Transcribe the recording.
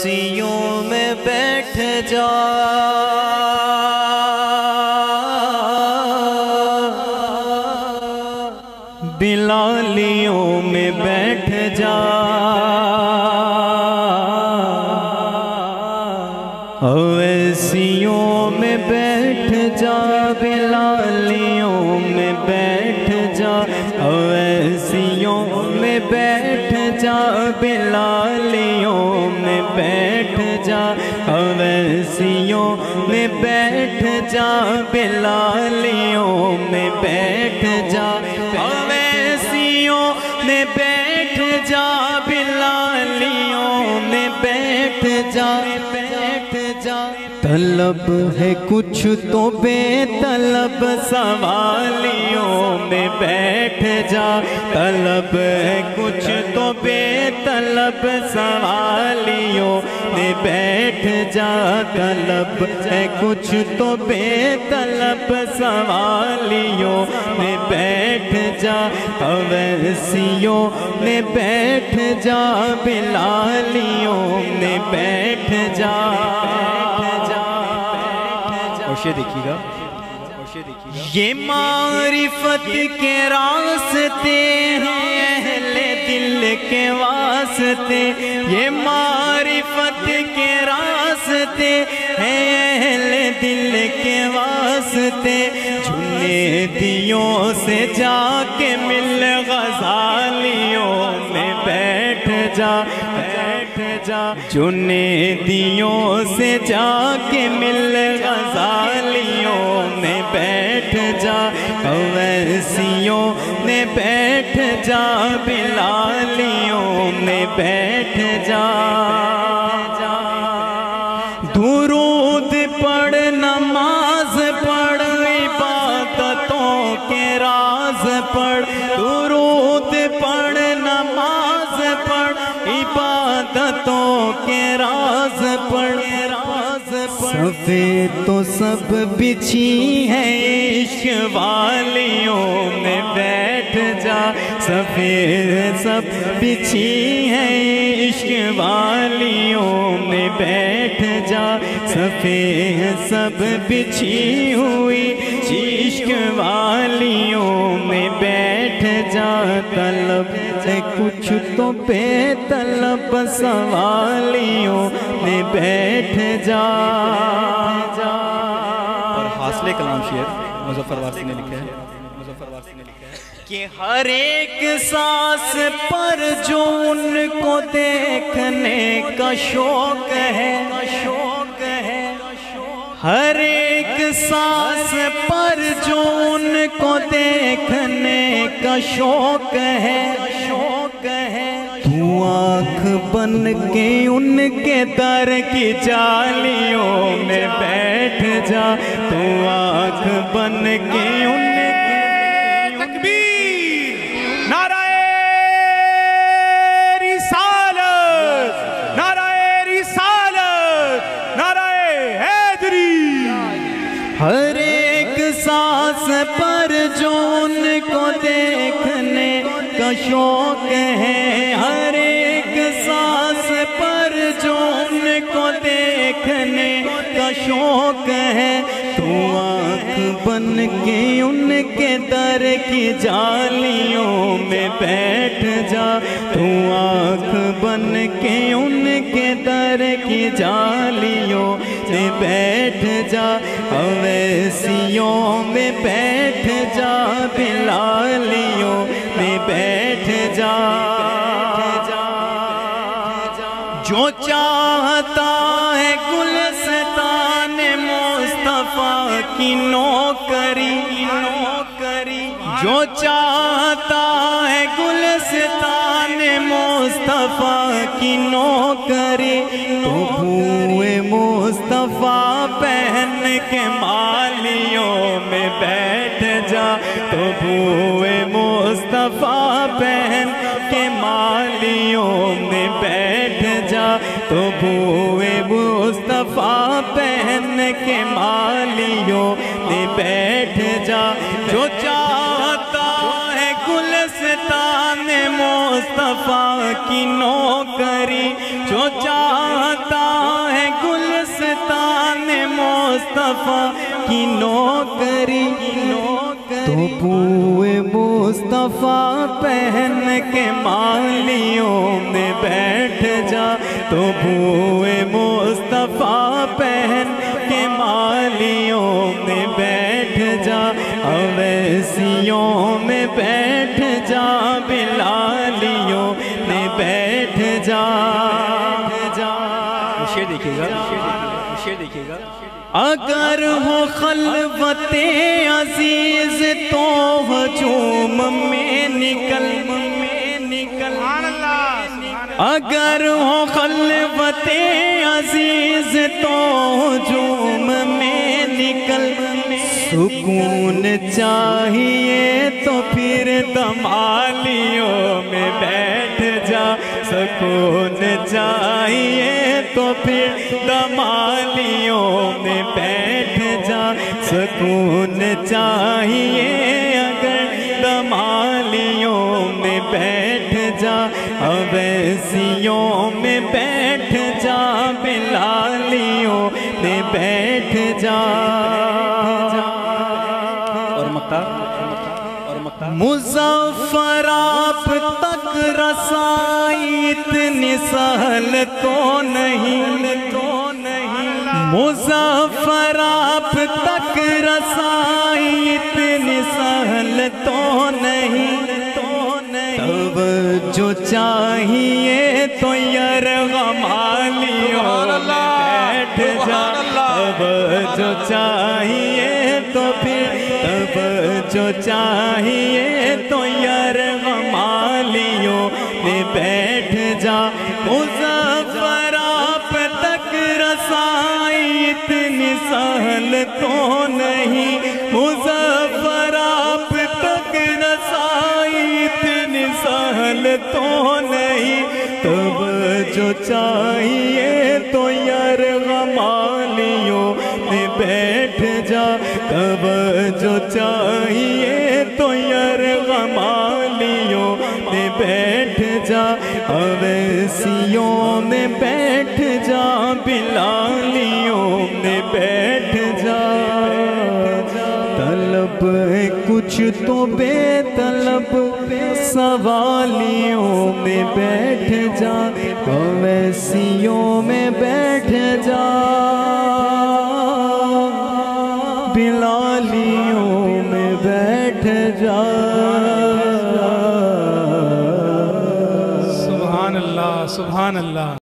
रस्सियों में बैठ जा, बिलालियों में बैठ जा, अवैसियों में बैठ जा, बिलालियों में बैठ जा, अवैसियों में बैठ जा, बिलालियों में बैठ जा, अवैसियों में बैठ जा, बिलालियों में बैठ जा, अवैसियों में बैठ जा, बिलालियों में बैठ जा, बैठ जा। तलब है कुछ तो बेतलब सवालियों में बैठ जा, तलब है कुछ तो बेतलब सवालियों में बैठ जा, तलब है कुछ तो बेतलब सवालियों में बैठ जा, अवैसियों में बैठ जा, बिलालियों में बैठ जा। देखिएगा ये मारिफत के रास्ते हैं अहले दिल के वास्ते, ये मारिफत के रास्ते हैं अहले दिल के वास्ते, झूले दियों से जाके मिल गजालियों में बैठ जा, चुने दियों से जाके मिल गजालियों में बैठ जा, अवैसियों में बैठ जा, बिलालियों में बैठ जा। दुरूद पढ़, नमाज पढ़, इबादतों के राज पढ़, दुरूद पढ़, नमाज पढ़, इबादतों के राज पढ़, राज पढ़। सफ़े तो सब बिछी है इश्क़ वालियों में बैठ जा, सफ़े सब बिछी है इश्क़ वालियों में बैठ जा, सफ़े सब बिछी हुई इश्क़ वालियों में बैठ जा, तलब है कुछ तो बेतलब सवालियों में बैठ जा। और हासले कलाम शेर मुजफ्फर वासी ने लिखा है, मुजफ्फर वासी ने लिखा है कि हर एक सांस पर जो उनको देखने का शौक है, शौक है, हर एक सांस पर जो उनको देखने का शौक है, शौक है, तू आँख बन के उनके दर की जालियों में बैठ जा, तू आँख बन के उनके, तकबीर, नाराए रिसालत, नाराए रिसालत, नाराए हैदरी। हर एक सांस पर जो उनको देखने का शौक है, हर एक सांस पर जो उनको देखने का शौक है, तू आँख बन के उनके दर की जालियों में बैठ जा, तू आँख बन के उनके दर की जालियों में बैठ जा, अवैसियों में बैठ जा, बिलालियों में बैठ जा। जो चाहता है गुलस्ताने मुस्तफा की नौकरी, नौकरी, जो चाहता है गुलस्ताने मुस्तफा की नौकरी, तो हुए मुस्तफा पहन के मालियों में बैठ जा, तो हुए मुस्तफा पहन के मालियों में बैठ जा, तो हुए मुस्तफा पहन के मालियों में बैठ जा। जो चाहता है गुलस्तान मुस्तफा की नौकरी, जो चाहता है गुलस्ताने मुस्तफा की नौकरी तो पूए मुस्तफा पहन के मालियों में बैठ जा, तो पूए मुस्तफा पहन के मालियों में बैठ जा, अवैसियों में बैठ जा, बिलालियों में बैठ जा। शेर देखिएगा, शेर देखिएगा। अगर हो खलवते अजीज तो हजूम में निकल, अगर हो खलवते अजीज तो हजूम में निकल, सुकून चाहिए तो फिर दमालियों में बैठ जा, सुकून चाहिए तो फिर दमालियों में बैठ जा, सुकून चाहिए अगर दमालियों में बैठ जा, अवैसियों में बैठ जा, बिलालियों में बैठ जा। और मक्ता मुजफ्फराबाद तक रसाई इतनी सहल तो नहीं, मुजफ्फराबाद तक रसाई इतनी सहल तो नहीं, तब जो चाहिए तो यरगमालियों में बैठ जा, तब जो चाहिए तो फिर तब जो चाहिए तो यरगमालियों में बैठ जा। मुजफ्फराबाद तक रसाई इतनी सहल तो नहीं, मुजफ्फराबाद तक रसाई इतनी सहल तो नहीं, तब जो चाहिए तो यरगमालियों में बैठ जा, तब जो चाहिए तो यरगमालियों में बैठ जा, अवैसियों में बैठ जा, बिलालियों में बैठ जा। तलब कुछ तो बेतलब सवालियों में बैठ जा, अवैसी